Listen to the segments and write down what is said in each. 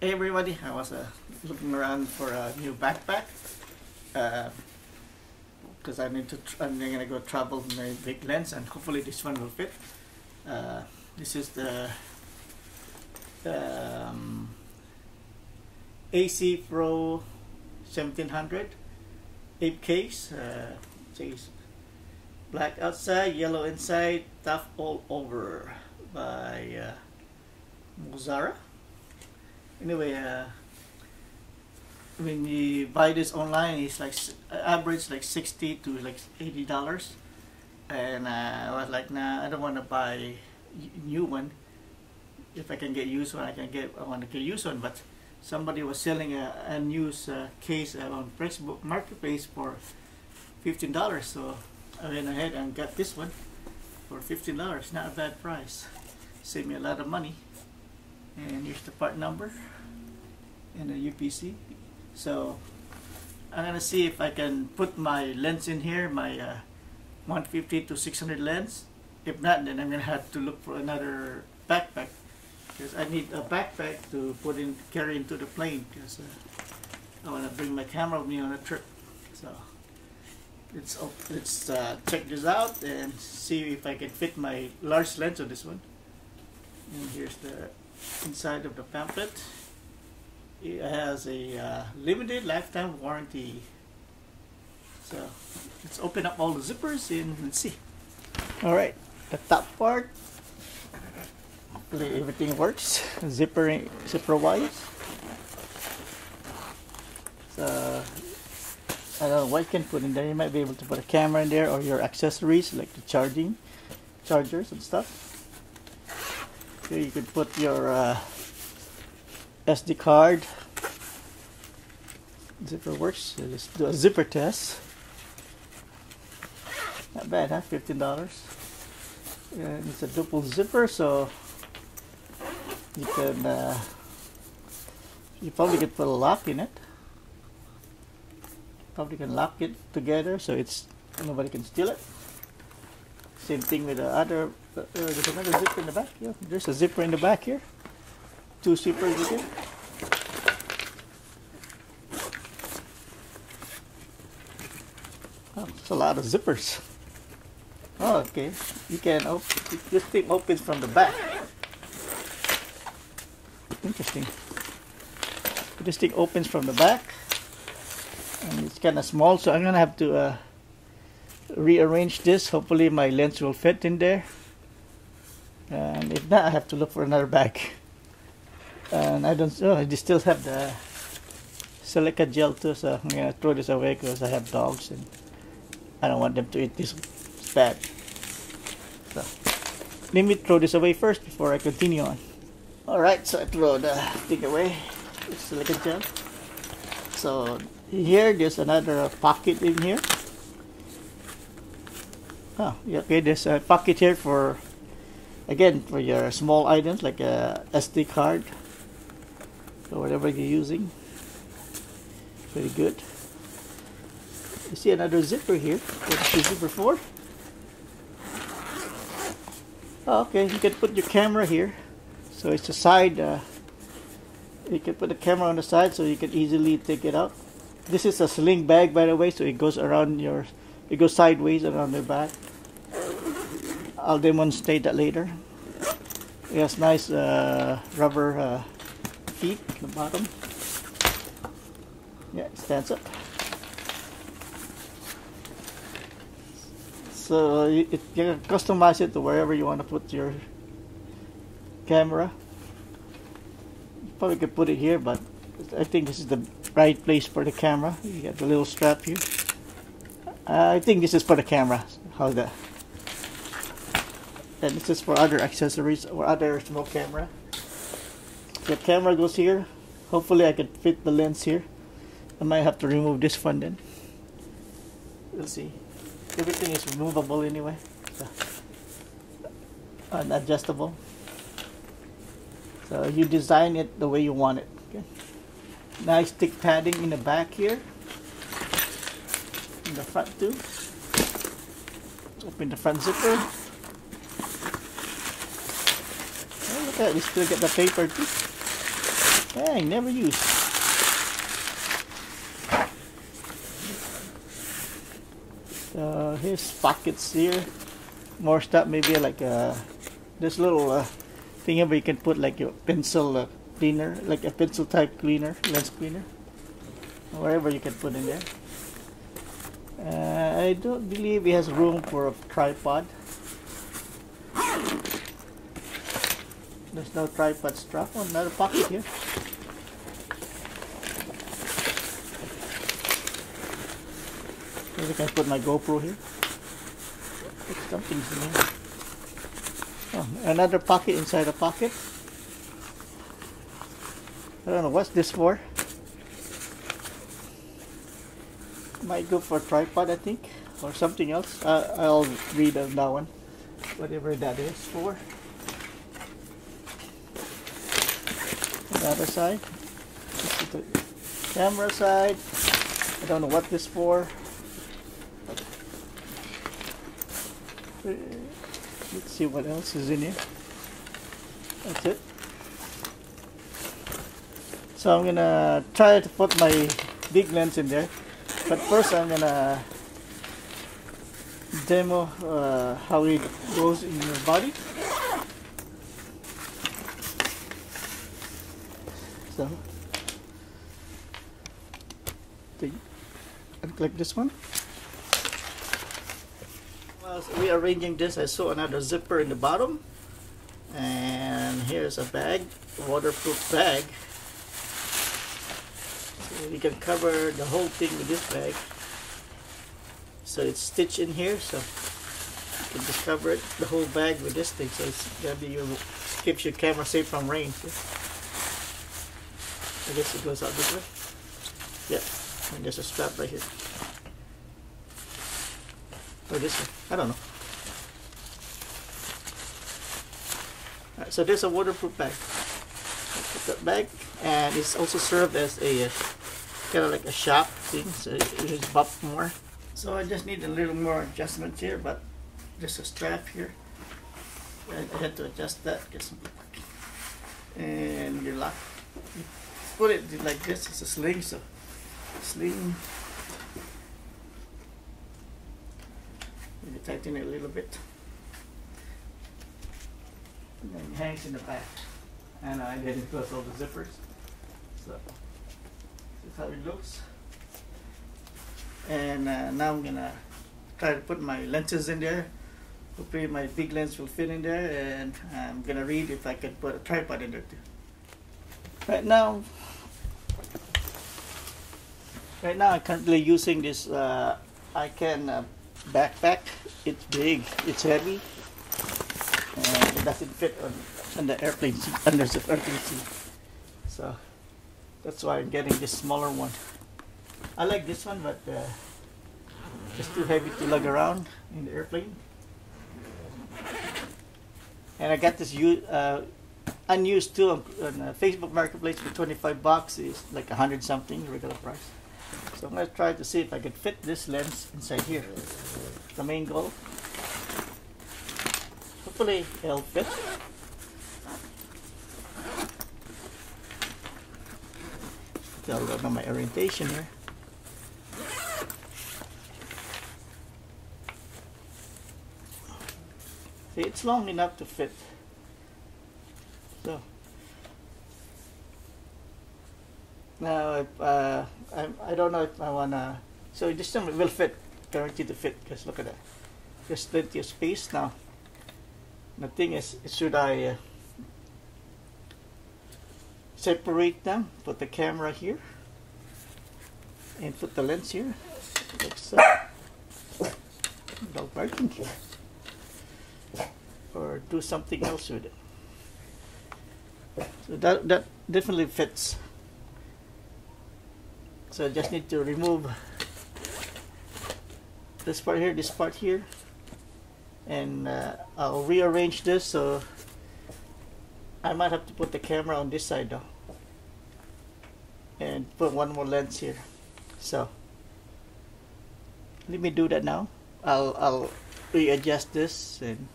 Hey everybody, I was looking around for a new backpack because I'm going to go travel with my big lens, and hopefully this one will fit. This is the AC Pro 1700 Ape Case. It's black outside, yellow inside, tough all over by Norazza. Anyway, when you buy this online, it's like average like $60 to like $80, and I was like, nah, I don't want to buy new one. If I can get used one, I want to get used one. But somebody was selling a used case on Facebook Marketplace for $15, so I went ahead and got this one for $15. Not a bad price. Saved me a lot of money. And here's the part number and the UPC. So I'm gonna see if I can put my lens in here, my 150 to 600 lens. If not, then I'm gonna have to look for another backpack, because I need a backpack to carry into the plane, because I wanna bring my camera with me on a trip. So let's check this out and see if I can fit my large lens on this one. And here's the inside of the pamphlet. It has a limited lifetime warranty. So let's open up all the zippers and see. Alright, the top part, hopefully everything works zipper wise. So I don't know what you can put in there. You might be able to put a camera in there, or your accessories like the chargers and stuff. Here you can put your SD card. Zipper works. So let's do a zipper test. Not bad, huh? $15. And it's a double zipper, so you can you probably could put a lock in it. Probably can lock it together so it's nobody can steal it. Same thing with the other. There's another zipper in the back. Yeah, there's a zipper in the back here. Two zippers with it. Oh, that's a lot of zippers. Oh, okay. You can open this thing. Opens from the back. Interesting. This thing opens from the back, and it's kind of small, so I'm gonna have to rearrange this. Hopefully my lens will fit in there, and if not, I have to look for another bag. And I don't know, I still have the silica gel too, so I'm gonna throw this away because I have dogs and I don't want them to eat this bad. So let me throw this away first before I continue on. Alright, so I throw the thing away, the silica gel. So here, there's another pocket in here. Oh, okay, there's a pocket here for, again, for your small items like a SD card or whatever you're using. Very good. You see another zipper here. What is zipper for? Oh, okay, you can put your camera here. So it's a side, you can put the camera on the side so you can easily take it out. This is a sling bag, by the way, so it goes around your, it goes sideways around the back. I'll demonstrate that later. It has nice rubber feet at the bottom. Yeah, it stands up. So you can customize it to wherever you want to put your camera. You probably could put it here, but I think this is the right place for the camera. You got the little strap here. I think this is for the camera. How's that? And this is for other accessories or other small camera. The camera goes here. Hopefully I can fit the lens here. I might have to remove this one then. We'll see. Everything is removable anyway. And adjustable. So you design it the way you want it. Okay. Nice thick padding in the back here. In the front too. Open the front zipper. Oh, look at that, we still get the paper too. Dang, never used. Here's pockets here. More stuff, maybe like this little thing where you can put like your pencil cleaner, like a pencil type cleaner, lens cleaner, whatever you can put in there. I don't believe it has room for a tripod. There's no tripod strap. Oh, another pocket here. Maybe I can put my GoPro here. Something's in there. Oh, another pocket inside a pocket. I don't know what's this for. Might go for a tripod, I think, or something else. I'll read on that one, whatever that is for. On the other side, this is the camera side. I don't know what this for. Let's see what else is in here. That's it. So I'm gonna try to put my big lens in there, but first I'm gonna demo how it goes in your body. So click this one. As we are arranging this, I saw another zipper in the bottom, and here's a bag, waterproof bag. So you can cover the whole thing with this bag. So it's stitched in here, so you can just cover it, the whole bag with this thing. So it's gonna be your, keeps your camera safe from rain. I guess it goes out this way. Yep, and there's a strap right here. Or this one, I don't know. Alright, so there's a waterproof bag. Put that bag, and it's also served as a kind of like a shop thing, so it just bumps more. So I just need a little more adjustment here, but just a strap here. I had to adjust that, get some, and your lock. You put it like this. It's a sling, so sling. Tighten it a little bit, and then it hangs in the back, and I didn't close all the zippers, so this is how it looks. And now I'm gonna try to put my lenses in there. Hopefully my big lens will fit in there, and I'm gonna read if I can put a tripod in there too. Right now I'm currently using this backpack. It's big, it's heavy, and it doesn't fit on the airplane seat, under the airplane seat. So that's why I'm getting this smaller one. I like this one, but it's too heavy to lug around in the airplane. And I got this unused too on Facebook Marketplace for 25 bucks. It's like 100 something regular price. So I'm going to try to see if I can fit this lens inside here. The main goal. Hopefully it'll fit. So I'll work on my orientation here. See, it's long enough to fit. So now I don't know if I wanna. So this time it will fit, guaranteed to fit. Because look at that, there's plenty of space now. The thing is, should I separate them? Put the camera here and put the lens here, like so. No working here, or do something else with it. So that definitely fits. So I just need to remove this part here, and I'll rearrange this. So I might have to put the camera on this side though, and put one more lens here. So let me do that now. I'll readjust this and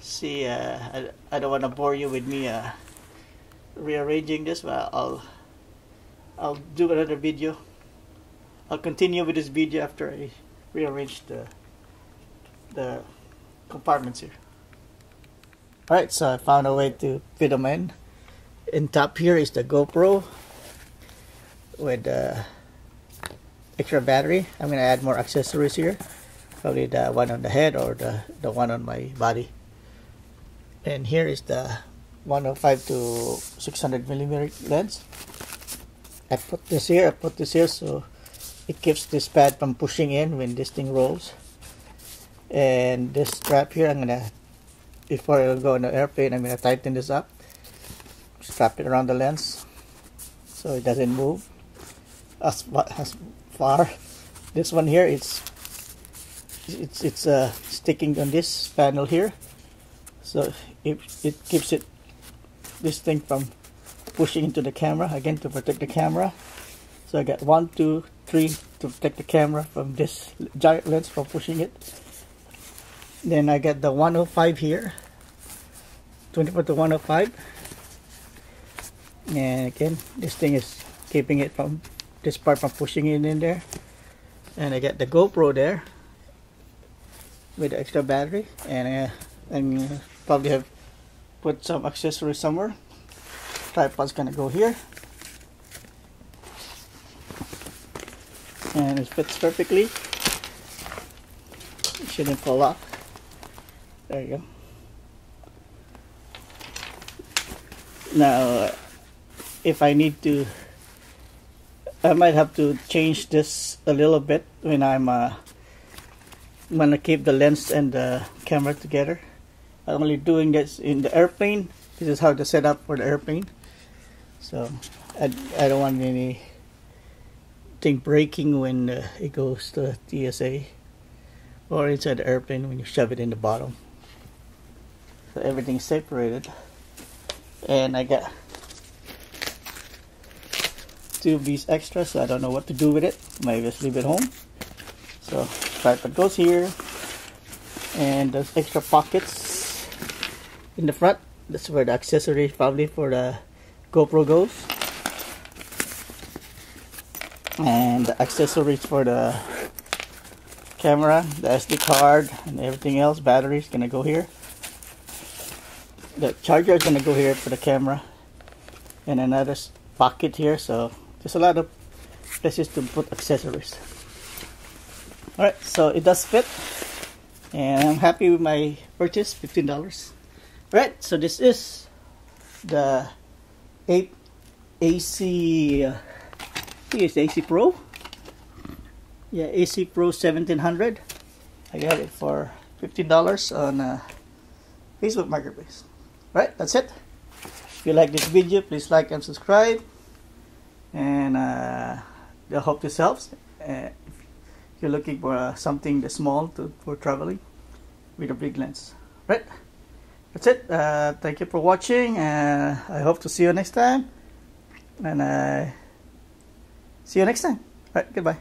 see. I don't want to bore you with me rearranging this, but I'll do another video. I'll continue with this video after I rearrange the compartments here. Alright, so I found a way to fit them in. In top here is the GoPro with the extra battery. I'm gonna add more accessories here, probably the one on the head or the one on my body. And here is the 105 to 600 millimeter lens. I put this here so it keeps this pad from pushing in when this thing rolls. And this strap here, I'm gonna, before I go on an airplane, I'm gonna tighten this up, strap it around the lens so it doesn't move as far. This one here, it's sticking on this panel here, so it keeps this thing from pushing into the camera again to protect the camera. So I got 1, 2, 3 to protect the camera from this giant lens from pushing it. Then I got the 105 here, 24 to 105, and again this thing is keeping it from this part from pushing it in there. And I got the GoPro there with the extra battery, and I probably have put some accessories somewhere. Tripod's gonna go here, and it fits perfectly. It shouldn't fall off. There you go. Now, if I need to, I might have to change this a little bit when I'm gonna keep the lens and the camera together. I'm only doing this in the airplane. This is how to set up for the airplane. So I don't want anything breaking when it goes to TSA or inside the airplane when you shove it in the bottom. So everything's separated, and I got 2 of these extras, so I don't know what to do with it. Maybe just leave it home. So tripod goes here, and those extra pockets in the front, that's where the accessory probably for the GoPro goes, and the accessories for the camera, the SD card and everything else, battery is gonna go here, the charger is gonna go here for the camera, and another pocket here. So there's a lot of places to put accessories. Alright, so it does fit, and I'm happy with my purchase, $15. Alright, so this is the Ape AC, I think it's the AC Pro. Yeah, AC Pro 1700. I got it for $15 on Facebook Marketplace. Alright, that's it. If you like this video, please like and subscribe. And I hope this helps. You're looking for something that's small for traveling with a big lens. Right, that's it. Thank you for watching, and I hope to see you next time, and see you next time. All right, goodbye.